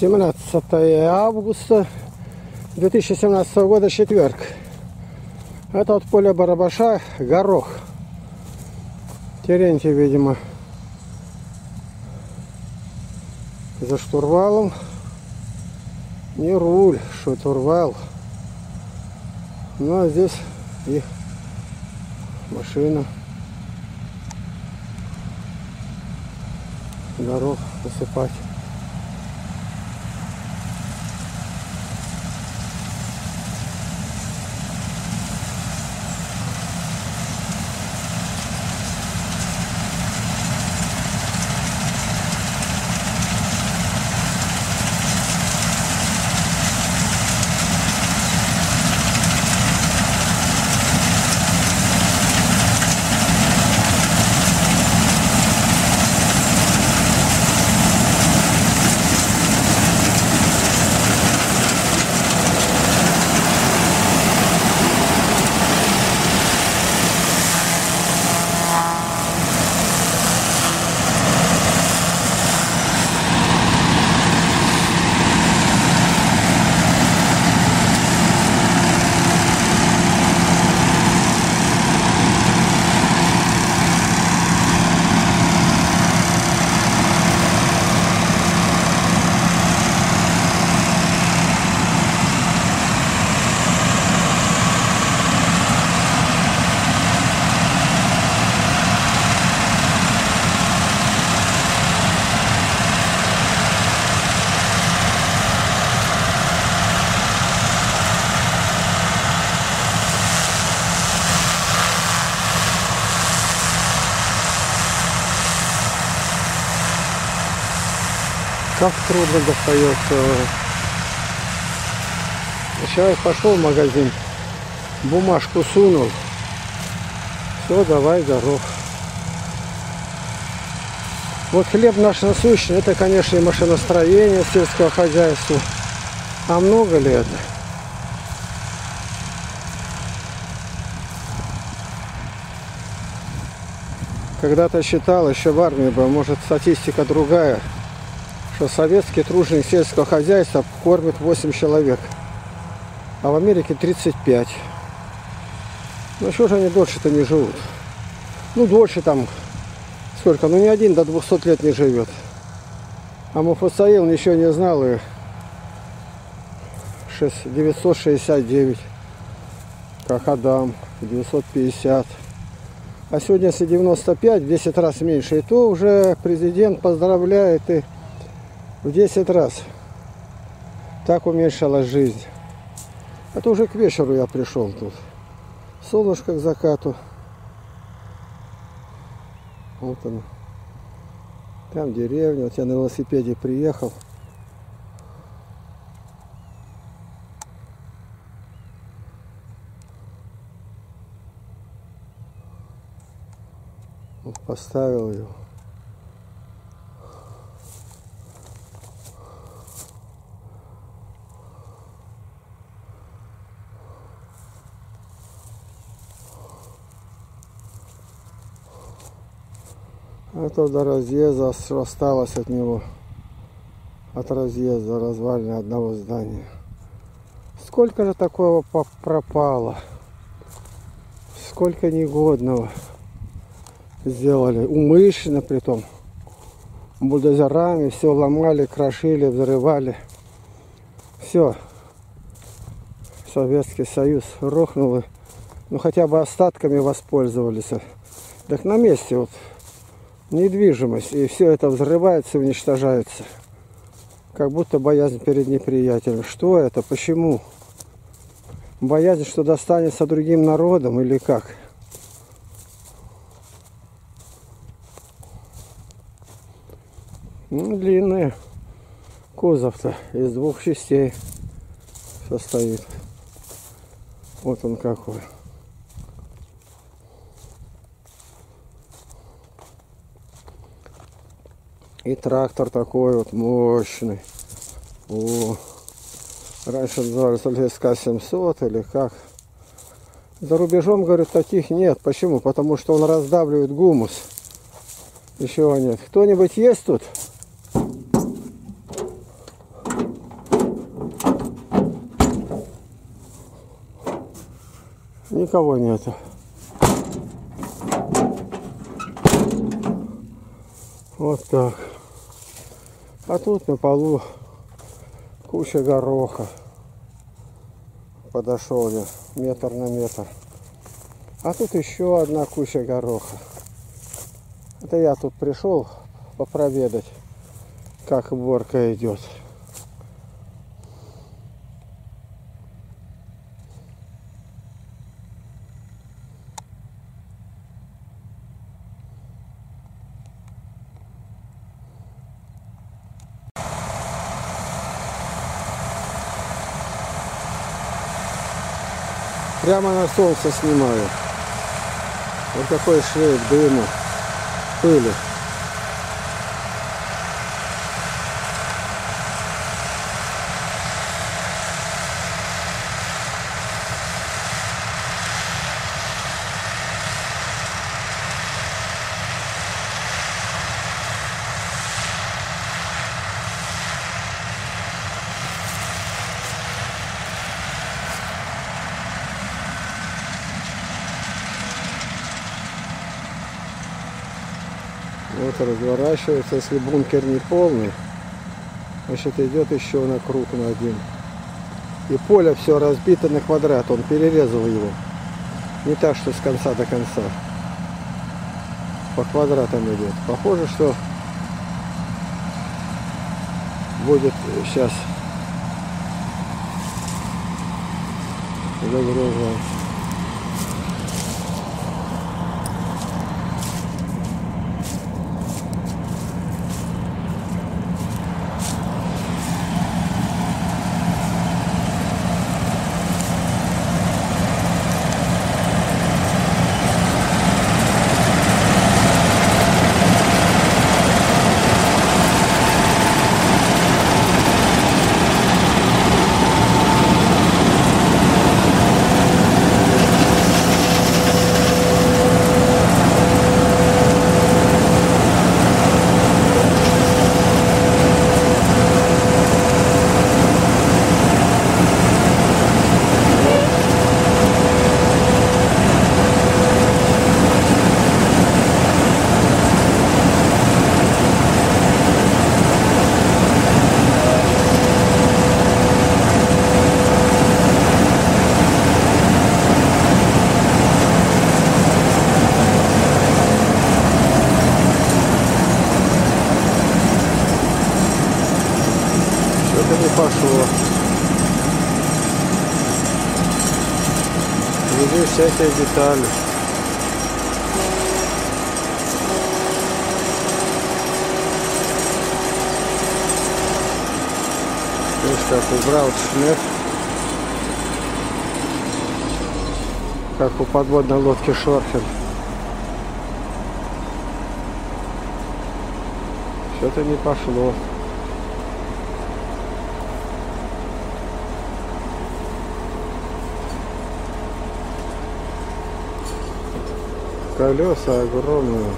17 августа 2017 года, четверг. Это вот поле Барабаша, горох. Терентий, видимо, за штурвалом. Не руль, штурвал. Ну а здесь их машина. Горох посыпать. Как трудно достается. Человек пошел в магазин, бумажку сунул. Все, давай, горох. Вот хлеб наш насущный, это, конечно, и машиностроение, сельское хозяйство. А много ли это? Когда-то считал, еще в армии был, может, статистика другая, что советский труженик сельского хозяйства кормит 8 человек, а в Америке 35. Ну что же они дольше-то не живут? Ну дольше там сколько? Ну ни один до 200 лет не живет. А Муфасаил ничего не знал и 969, как Адам, 950. А сегодня если 95, в 10 раз меньше, и то уже президент поздравляет и в 10 раз. Так уменьшилась жизнь. А то уже к вечеру я пришел тут. Солнышко к закату. Вот оно. Там деревня. Вот я на велосипеде приехал. Вот поставил его. Это до разъезда осталось от него, от разъезда, развалины одного здания. Сколько же такого пропало, сколько негодного сделали, умышленно притом, бульдозерами все ломали, крошили, взрывали. Все, Советский Союз рухнул, ну хотя бы остатками воспользовались. Так на месте вот. Недвижимость, и все это взрывается, уничтожается, как будто боязнь перед неприятелем. Что это? Почему? Боязнь, что достанется другим народам или как? Ну, длинный кузов-то из двух частей состоит. Вот он какой. И трактор такой вот мощный. О, раньше называли СК-700 или как. За рубежом, говорят, таких нет. Почему? Потому что он раздавливает гумус. Еще нет. Кто-нибудь есть тут? Никого нету. Вот так. А тут на полу куча гороха. Подошел я метр на метр. А тут еще одна куча гороха. Это я тут пришел попроведать, как уборка идет. Прямо на солнце снимаю. Вот такой шлейф дыма, пыли. Вот разворачивается, если бункер не полный, значит идет еще на круг на один. И поле все разбито на квадрат, он перерезал его. Не так, что с конца до конца. По квадратам идет. Похоже, что будет сейчас загружаться. Здесь всякие детали. Видишь, как убрал шлейф. Как у подводной лодки шорхер. Что-то не пошло. Колеса огромные.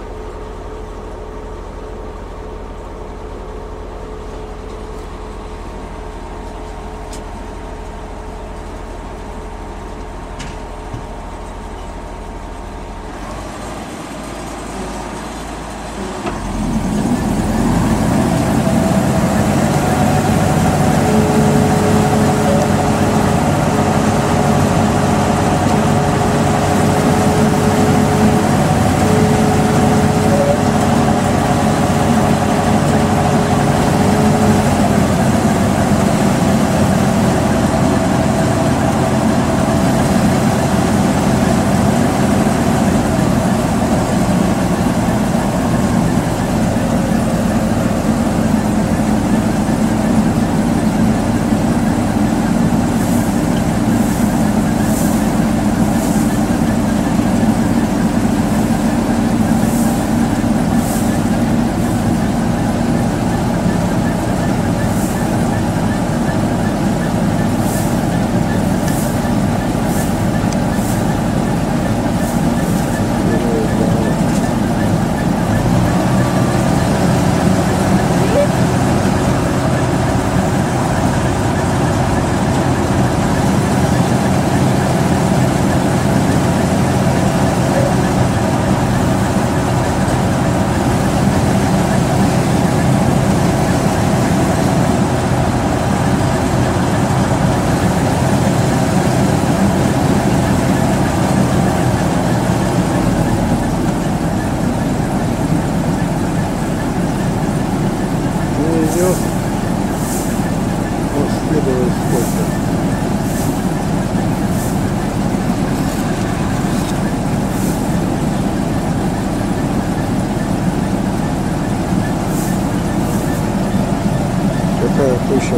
такая куча.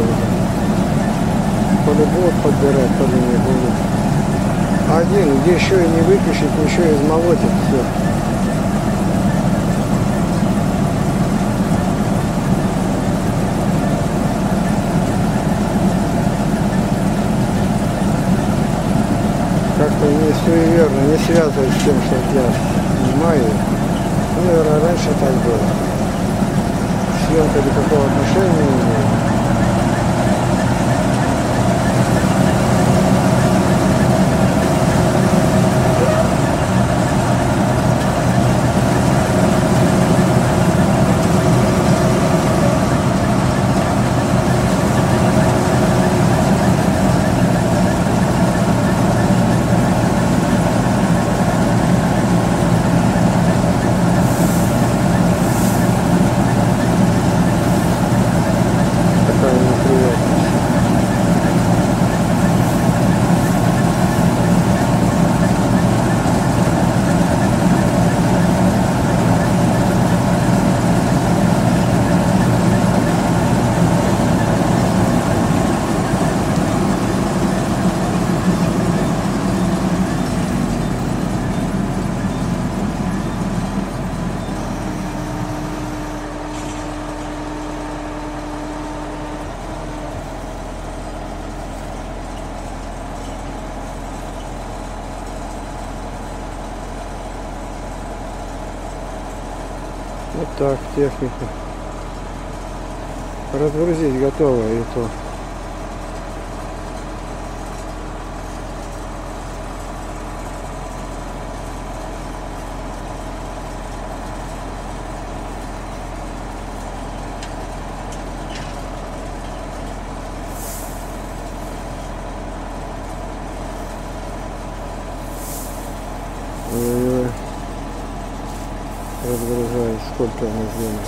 По-любому будут подбирать, по-любому не будут. Один, где еще и не выкачать, еще и измолотит все. Как-то не суеверно, не связывает с тем, что я снимаю. Ну, наверное, раньше так было. Съемка никакого отношения не имеет. Вот так техника. Разгрузить готово и то. Разгружаюсь, сколько у нас времени.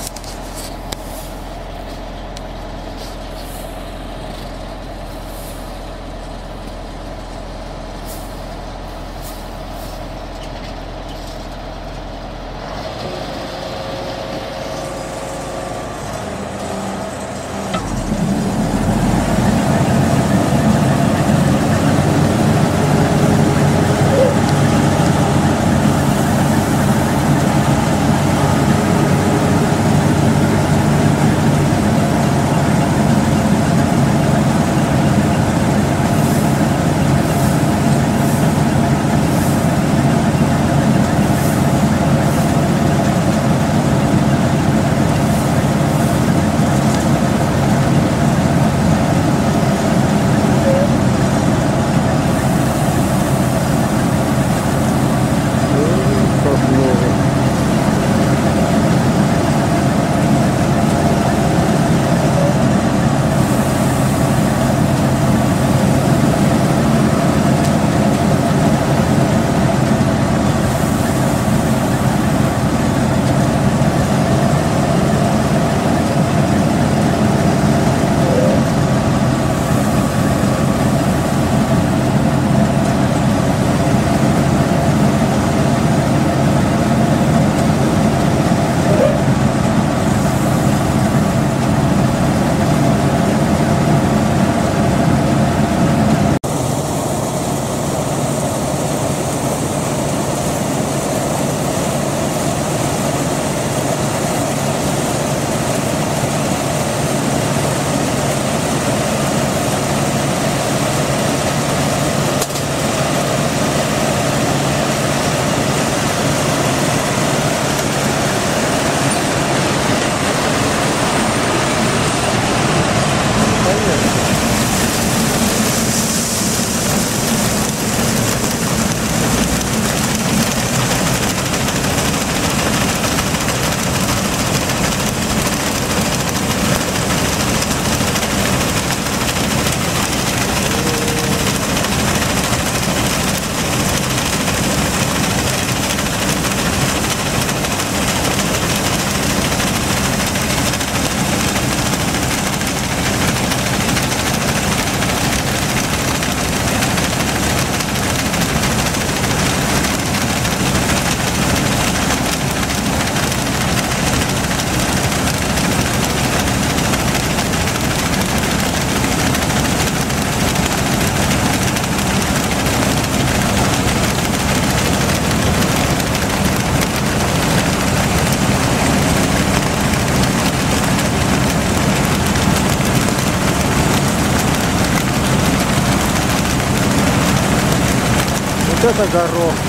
Вот это горох. Достается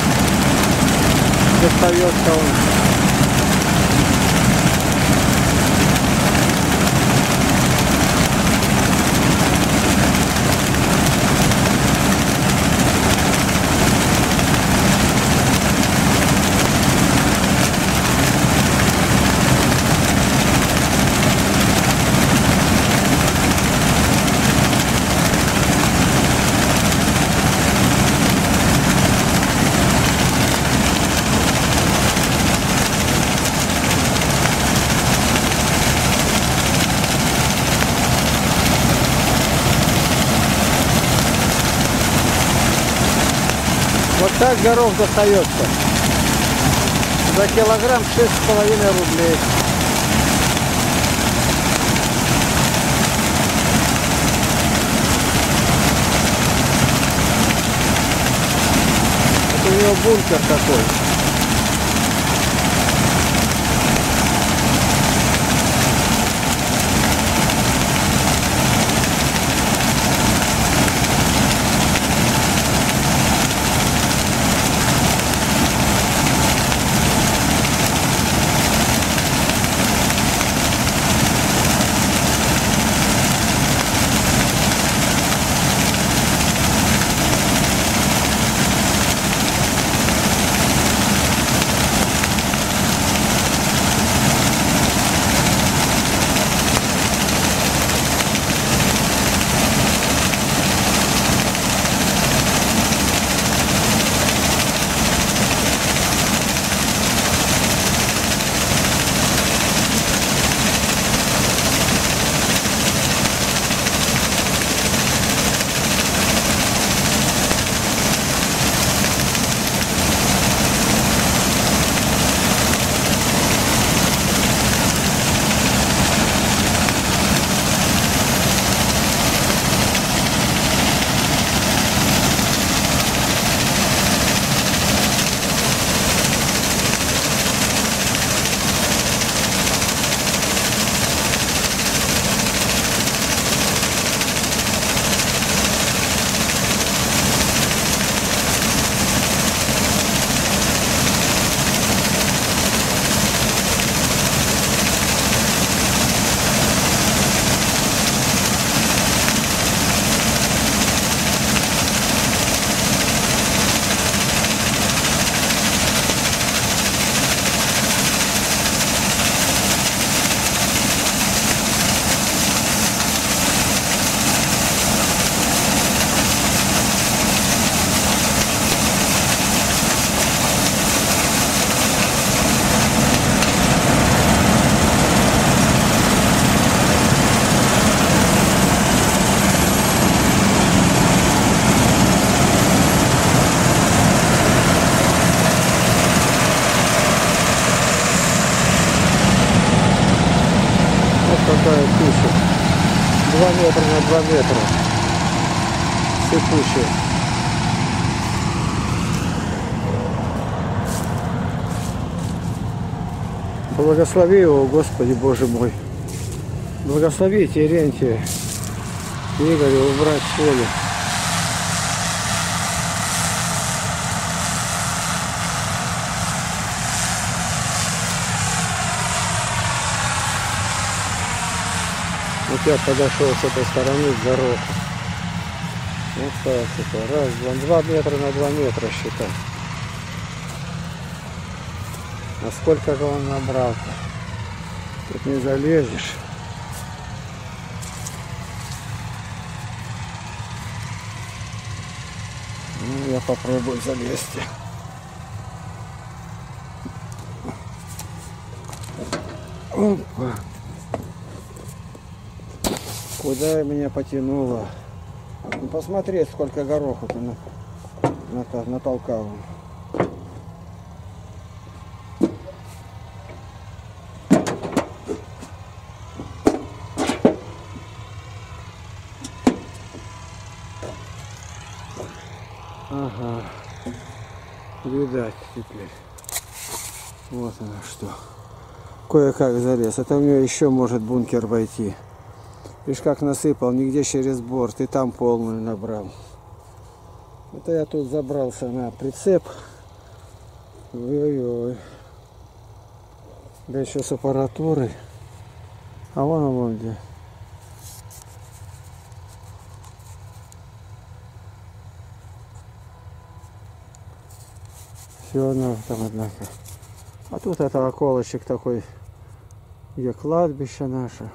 он. Вот так горох достается за килограмм 6,5 рублей. Это у него бункер такой. Такая куча, 2 метра на 2 метра, сыпучая. Благослови его, Господи Боже мой. Благослови Терентия, Игоря, убрать соли. Вот я подошел с этой стороны к гороху. Вот так это. Раз, два. 2 метра на 2 метра считай. А сколько же он набрал? Тут не залезешь. Ну, я попробую залезть. Опа. Куда меня потянуло? Ну, посмотри, сколько гороха ты натолкал. Ага. Видать теперь. Вот оно что. Кое-как залез. Это у меня еще может бункер войти. Видишь, как насыпал, нигде через борт, и там полную набрал. Это я тут забрался на прицеп. Ой-ой-ой. Да еще с аппаратурой. А вон где. Все одно там, однако. А тут это околочек такой, где кладбище наше.